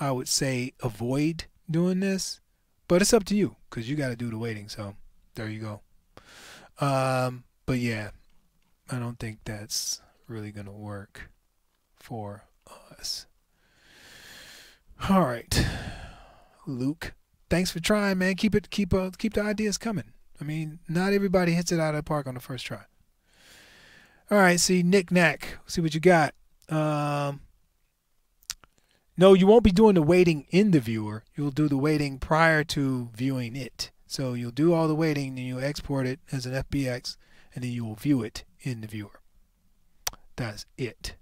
I would say avoid doing this. But it's up to you because you got to do the weighting. So there you go. Um, but yeah, I don't think that's really going to work for us. All right, Luke, thanks for trying, man. Keep it, keep uh, keep the ideas coming. I mean, not everybody hits it out of the park on the first try. All right, see knick knack. See what you got. Um, no, you won't be doing the weighting in the viewer. You'll do the weighting prior to viewing it. So you'll do all the weighting, then you'll export it as an F B X, and then you will view it in the viewer. That's it.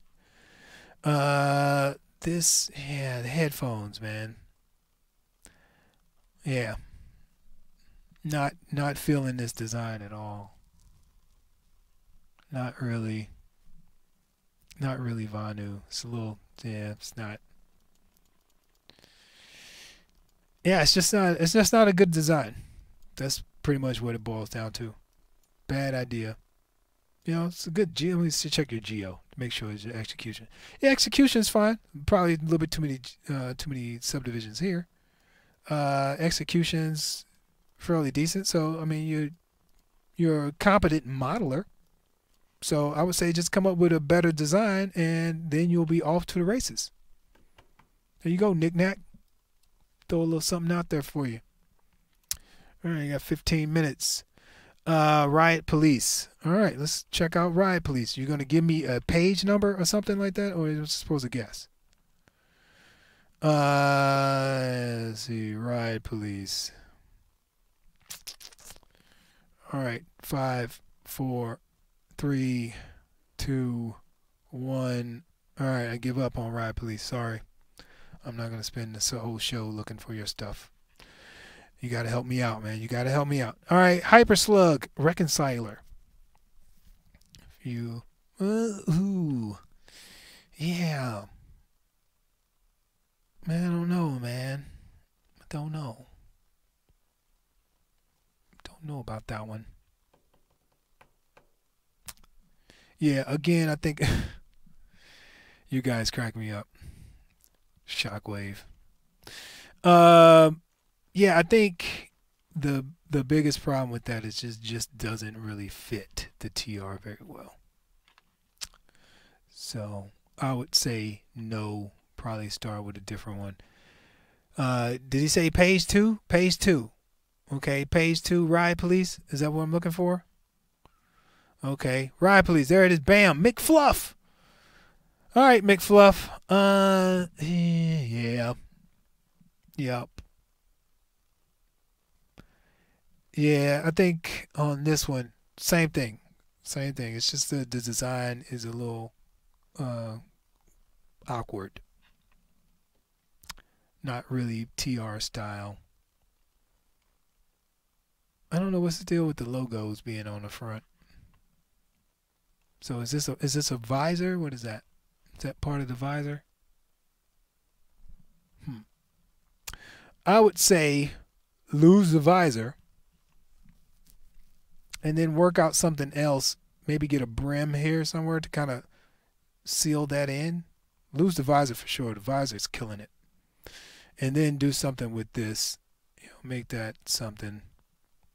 Uh, this, yeah, the headphones, man. Yeah. Not, not feeling this design at all. Not really. Not really Vanu. It's a little, yeah, it's not. Yeah, it's just not, it's just not a good design. That's pretty much what it boils down to. Bad idea. You know, it's a good geo. Let me check your geo to make sure it's your execution. Yeah, execution is fine. Probably a little bit too many, uh, too many subdivisions here. Uh, execution's fairly decent. So I mean, you, you're a competent modeler. So I would say just come up with a better design, and then you'll be off to the races. There you go, knick knack. Throw a little something out there for you. All right, you got fifteen minutes. Uh, Riot Police. All right, let's check out Riot Police. You're going to give me a page number or something like that, or am I supposed to guess? Uh, let's see, Riot Police. All right, five, four, three, two, one. All right, I give up on Riot Police. Sorry. I'm not going to spend this whole show looking for your stuff. You got to help me out, man. You got to help me out. All right, Hyperslug Reconciler. If you, uh, ooh, yeah. Man, I don't know, man. I don't know. Don't know about that one. Yeah, again, I think you guys crack me up. Shockwave. Um. Uh, Yeah, I think the the biggest problem with that is just just doesn't really fit the T R very well. So I would say no. Probably start with a different one. Uh, did he say page two? Page two. Okay, page two. Riot Police. Is that what I'm looking for? Okay, Riot Police. There it is. Bam, McFluff. All right, McFluff. Uh, yeah, yep. Yeah, I think on this one, same thing, same thing. It's just the, the design is a little uh, awkward. Not really T R style. I don't know what's the deal with the logos being on the front. So is this a, is this a visor? What is that? Is that part of the visor? Hmm. I would say lose the visor. And then work out something else. Maybe get a brim here somewhere to kind of seal that in. Lose the visor for sure. The visor's killing it. And then do something with this. You know, make that something.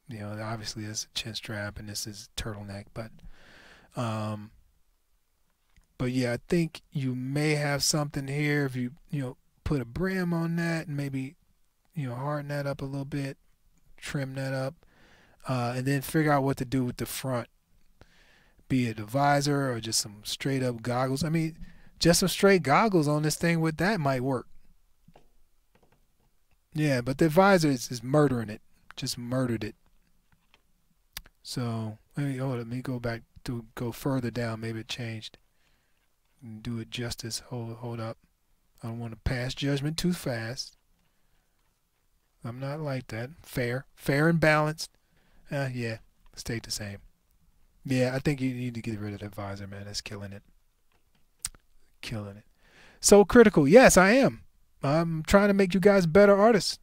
You know, obviously that's a chin strap and this is a turtleneck. But, um, but yeah, I think you may have something here if you you know put a brim on that and maybe you know harden that up a little bit, trim that up. Uh, and then figure out what to do with the front, be it a visor or just some straight up goggles. I mean, just some straight goggles on this thing with that might work. Yeah, but the visor is, is murdering it. Just murdered it. So let me, oh, let me go back to go further down. Maybe it changed. Do it justice. Hold, hold up. I don't want to pass judgment too fast. I'm not like that. Fair, fair and balanced. Uh, yeah, stayed the same. Yeah, I think you need to get rid of that visor, man. That's killing it. Killing it. So critical. Yes, I am. I'm trying to make you guys better artists.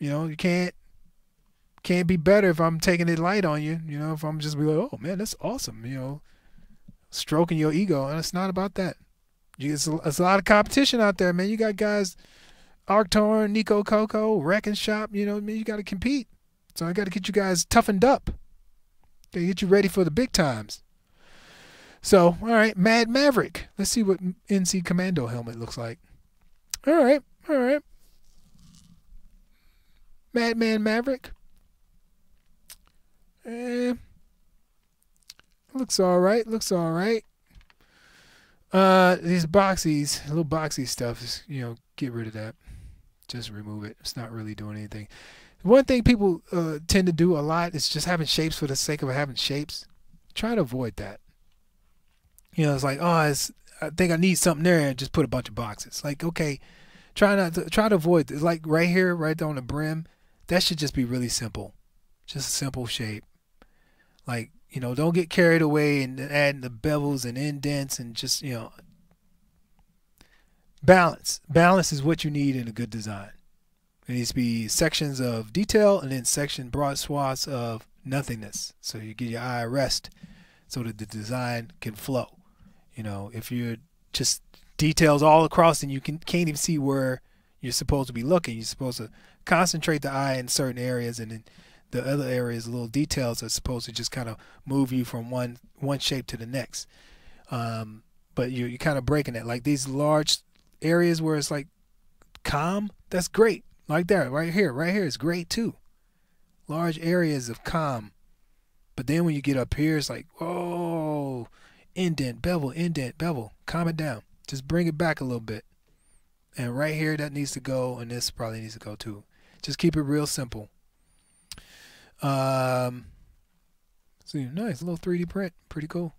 You know, you can't can't be better if I'm taking it light on you. You know, if I'm just be like, oh, man, that's awesome. You know, stroking your ego. And it's not about that. You, it's, a, it's a lot of competition out there, man. You got guys, Arctorn, Nico Coco, Wrecking Shop. You know what I mean? You got to compete. So I got to get you guys toughened up. Got to get you ready for the big times. So, all right, Mad Maverick. Let's see what N C Commando helmet looks like. All right, all right. Madman Maverick. Eh, looks all right, looks all right. Uh, these boxies, little boxy stuff, you know, get rid of that. Just remove it. It's not really doing anything. One thing people uh, tend to do a lot is just having shapes for the sake of having shapes. Try to avoid that. You know, it's like, oh, it's, I think I need something there, and just put a bunch of boxes. Like, okay, try not to try to avoid this. Like right here, right there on the brim, that should just be really simple, just a simple shape. Like, you know, don't get carried away and adding the bevels and indents and just, you know, balance. Balance is what you need in a good design. It needs to be sections of detail and then section broad swaths of nothingness. So you get your eye rest so that the design can flow. You know, if you're just details all across and you can, can't even see where you're supposed to be looking, you're supposed to concentrate the eye in certain areas, and then the other areas, little details, are supposed to just kind of move you from one, one shape to the next. Um, but you're, you're kind of breaking it. Like these large areas where it's like calm, that's great. Like that, right here, right here is great too. Large areas of calm. But then when you get up here, it's like, oh, indent, bevel, indent, bevel. Calm it down. Just bring it back a little bit. And right here, that needs to go, and this probably needs to go too. Just keep it real simple. Um, see, nice little three D print, pretty cool.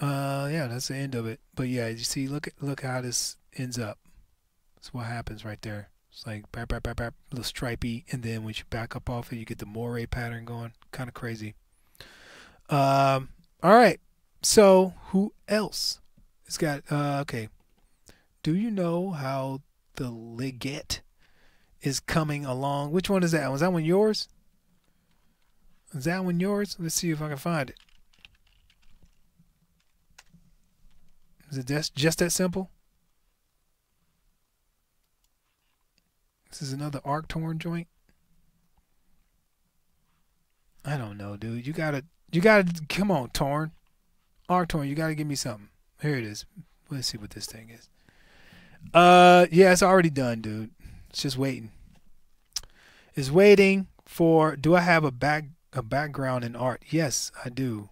Uh, yeah, that's the end of it. But yeah, you see, look at look how this ends up. That's what happens right there. It's like bap, bap, bap, bap, little stripey, and then when you back up off it, you get the moire pattern going. Kind of crazy. Um, all right. So who else? It's got uh, okay. Do you know how the Liget is coming along? Which one is that? Was that one yours? Is that one yours? Let's see if I can find it. Is it just, just that simple? This is another Arctorn joint. I don't know, dude. You gotta, you gotta, come on, Torn. Arctorn, you gotta give me something. Here it is. Let's see what this thing is. Uh, yeah, it's already done, dude. It's just waiting. It's waiting for. Do I have a back a background in art? Yes, I do.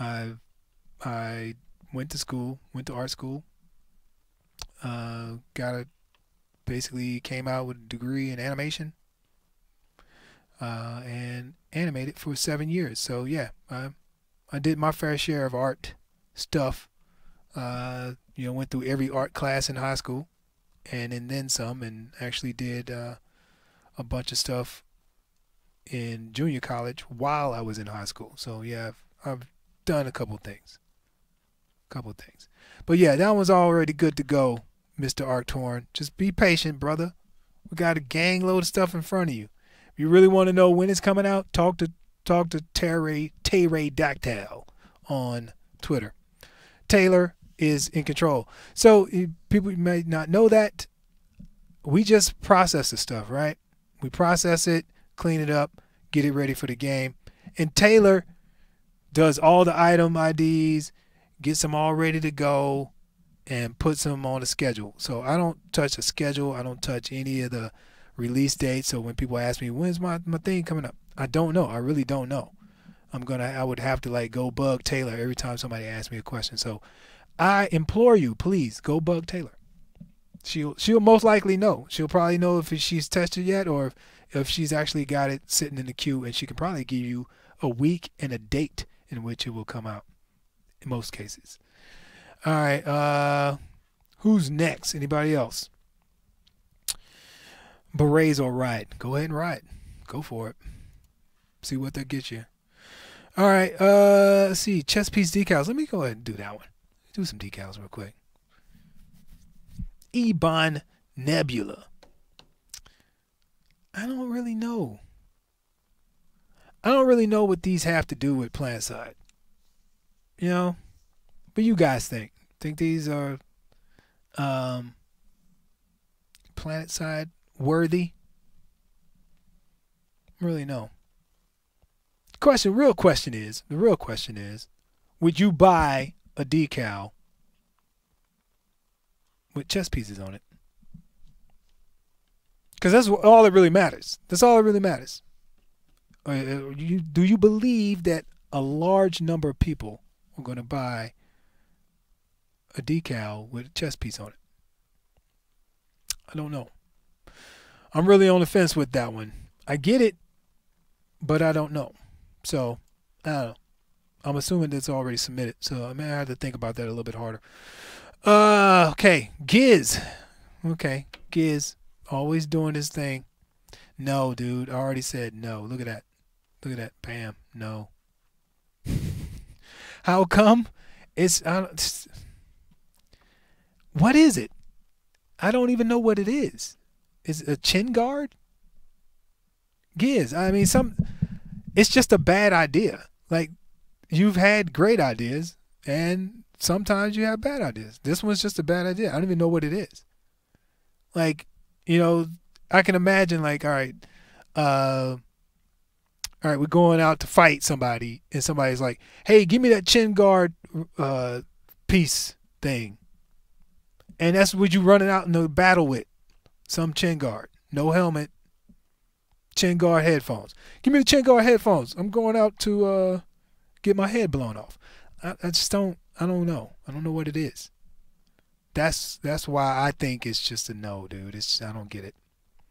I I went to school, went to art school. Uh, got a. Basically came out with a degree in animation uh, and animated for seven years. So yeah, I, I did my fair share of art stuff. Uh, you know, went through every art class in high school and, and then some, and actually did uh, a bunch of stuff in junior college while I was in high school. So yeah, I've, I've done a couple things, couple things. But yeah, that one's already good to go. Mister Arctorn, just be patient, brother. We got a gang load of stuff in front of you. If you really want to know when it's coming out, talk to talk to Terry Terry Dactyl on Twitter. Taylor is in control. So people may not know that. We just process the stuff, right? We process it, clean it up, get it ready for the game. And Taylor does all the item I Ds, gets them all ready to go, and puts them on a schedule. So I don't touch a schedule. I don't touch any of the release dates. So when people ask me, when's my, my thing coming up? I don't know. I really don't know. I'm gonna, I would have to like go bug Taylor every time somebody asks me a question. So I implore you, please go bug Taylor. She'll, she'll most likely know. She'll probably know if she's tested yet, or if, if she's actually got it sitting in the queue, and she can probably give you a week and a date in which it will come out in most cases. All right, uh, who's next? Anybody else? Berets or ride? Go ahead and ride. Go for it. See what that gets you. All right, uh, let's see. Chess piece decals. Let me go ahead and do that one. Do some decals real quick. Ebon Nebula. I don't really know. I don't really know what these have to do with PlanetSide. You know? But you guys think. Think these are um, PlanetSide worthy? Really, no. Question, real question is, the real question is, would you buy a decal with chess pieces on it? Because that's all that really matters. That's all that really matters. Do you believe that a large number of people are going to buy a decal with a chess piece on it? I don't know. I'm really on the fence with that one. I get it, but I don't know. So, I don't know. I'm assuming that's already submitted, so I may have to think about that a little bit harder. Uh, okay, Giz. Okay, Giz. Always doing his thing. No, dude. I already said no. Look at that. Look at that. Bam. No. How come? It's... I don't, it's what is it? I don't even know what it is. Is it a chin guard? Giz. I mean, some. It's just a bad idea. Like, you've had great ideas, and sometimes you have bad ideas. This one's just a bad idea. I don't even know what it is. Like, you know, I can imagine. Like, all right, uh, all right, we're going out to fight somebody, and somebody's like, "Hey, give me that chin guard uh, piece thing." And that's what you running out in the battle with. Some chin guard. No helmet. Chin guard headphones. Give me the chin guard headphones. I'm going out to uh, get my head blown off. I, I just don't, I don't know. I don't know what it is. That's that's why I think it's just a no, dude. It's I don't get it.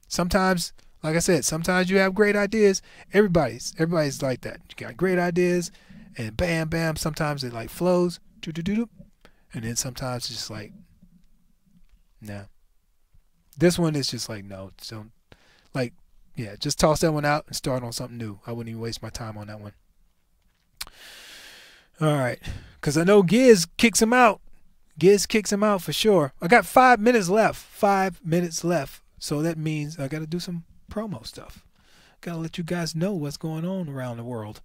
Sometimes, like I said, sometimes you have great ideas. Everybody's, everybody's like that. You got great ideas, and bam, bam. Sometimes it like flows, doo doo doo, doo. And then sometimes it's just like, nah. This one is just like no, don't, like, yeah, just toss that one out and start on something new. I wouldn't even waste my time on that one. All right, because I know Giz kicks him out. Giz kicks him out for sure. I got five minutes left. Five minutes left. So that means I got to do some promo stuff. Got to let you guys know what's going on around the world.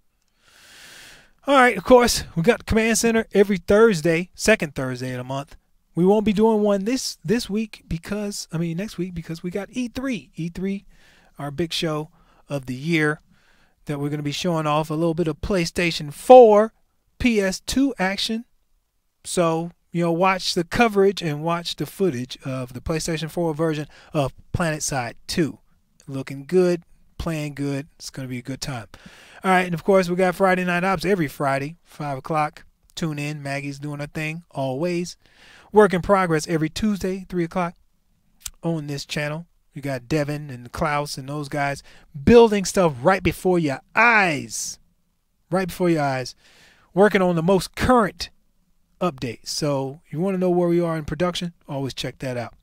All right, of course, we got Command Center every Thursday, second Thursday of the month. We won't be doing one this this week because, I mean, next week because we got E three. E three, our big show of the year that we're going to be showing off a little bit of PlayStation four, P S two action. So, you know, watch the coverage and watch the footage of the PlayStation four version of PlanetSide two. Looking good, playing good. It's going to be a good time. All right, and of course, we got Friday Night Ops every Friday, five o'clock. Tune in. Maggie's doing her thing, always. Work in Progress every Tuesday, three o'clock on this channel. You got Devin and Klaus and those guys building stuff right before your eyes. Right before your eyes. Working on the most current update. So you want to know where we are in production, always check that out.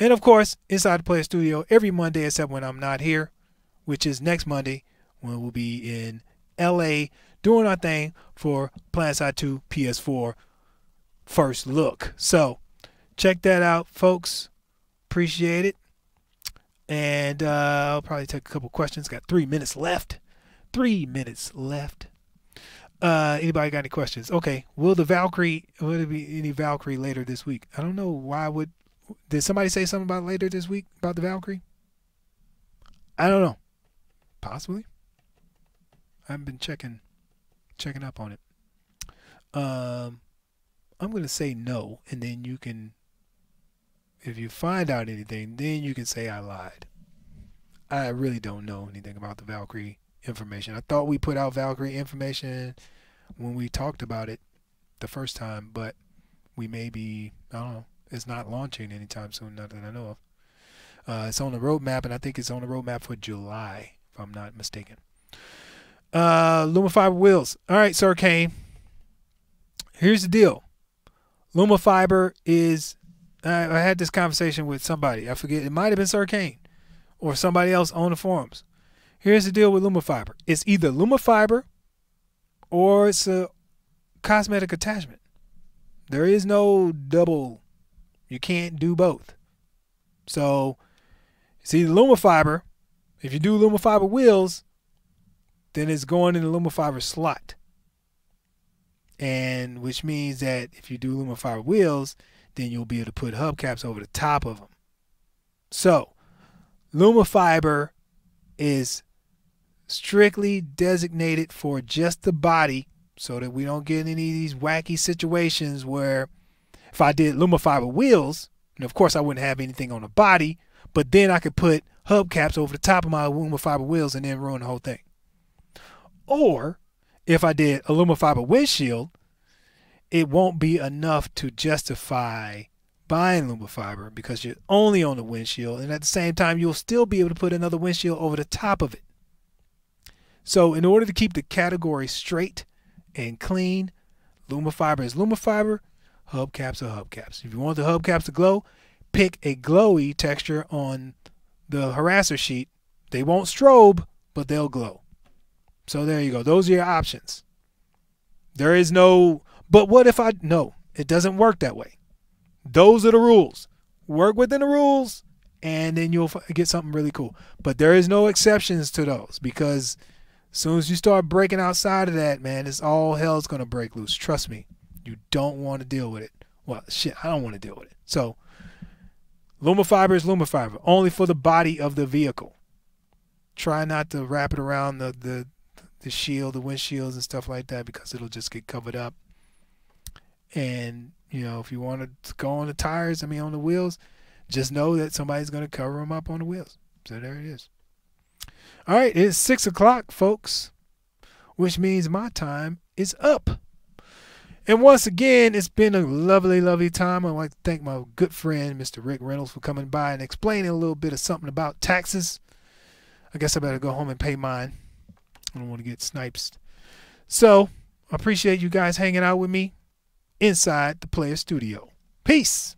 And of course, Inside the Player Studio every Monday except when I'm not here, which is next Monday when we'll be in L A doing our thing for PlanetSide two P S four first look. So check that out, folks. Appreciate it. And uh, I'll probably take a couple questions. Got three minutes left. Three minutes left. Uh, anybody got any questions? Okay. Will the Valkyrie, will there be any Valkyrie later this week? I don't know why would, did somebody say something about later this week about the Valkyrie? I don't know. Possibly. I haven't been checking, checking up on it. Um, I'm going to say no. And then you can, if you find out anything, then you can say I lied. I really don't know anything about the Valkyrie information. I thought we put out Valkyrie information when we talked about it the first time, but we may be, I don't know, it's not launching anytime soon, not that I know of. Uh, it's on the roadmap, and I think it's on the roadmap for July, if I'm not mistaken. Uh, Luma Fiber wheels. All right, Sir Kane. Here's the deal. Luma Fiber is, I, I had this conversation with somebody. I forget, it might have been Sir Kane or somebody else on the forums. Here's the deal with Luma Fiber. It's either Luma Fiber or it's a cosmetic attachment. There is no double. You can't do both. So, it's either Luma Fiber. If you do Luma Fiber wheels, then it's going in the Luma Fiber slot. And which means that if you do Luma Fiber wheels, then you'll be able to put hubcaps over the top of them. So, Luma Fiber is strictly designated for just the body so that we don't get any of these wacky situations where if I did Luma Fiber wheels, and of course I wouldn't have anything on the body, but then I could put hubcaps over the top of my Luma Fiber wheels and then ruin the whole thing. Or if I did a Luma Fiber windshield, it won't be enough to justify buying Luma Fiber because you're only on the windshield, and at the same time you'll still be able to put another windshield over the top of it. So in order to keep the category straight and clean, Luma Fiber is Luma Fiber, hubcaps are hubcaps. If you want the hubcaps to glow, pick a glowy texture on the Harasser sheet. They won't strobe, but they'll glow. So there you go. Those are your options. There is no, but what if I, no, it doesn't work that way. Those are the rules. Work within the rules, and then you'll get something really cool. But there is no exceptions to those because as soon as you start breaking outside of that, man, it's all hell's going to break loose. Trust me. You don't want to deal with it. Well, shit, I don't want to deal with it. So Luma Fiber is Luma Fiber, only for the body of the vehicle. Try not to wrap it around the, the, the shield, the windshields and stuff like that because it'll just get covered up. And You know, if you want to go on the tires, I mean on the wheels, just know that somebody's going to cover them up on the wheels. So there it is. All right, it's six o'clock, folks, which means my time is up. And once again, it's been a lovely, lovely time. I'd like to thank my good friend, Mister Rick Reynolds, for coming by and explaining a little bit of something about taxes. I guess I better go home and pay mine. I don't want to get sniped. So I appreciate you guys hanging out with me inside the Player Studio. Peace.